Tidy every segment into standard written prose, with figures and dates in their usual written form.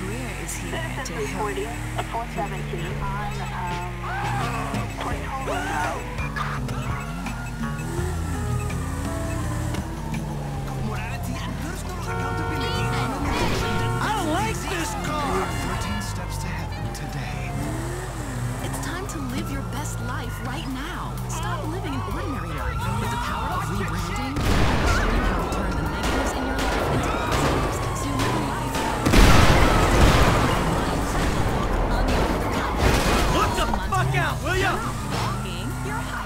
Greer is here to help. Morality and personal accountability. I like this car! 13 steps to heaven today. It's time to live your best life right now. Stop living an ordinary life with the power of rebranding. Showing how to turn the negatives in your life into positives. Look the fuck out, will ya? You're not walking. You're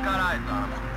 I've got eyes on him.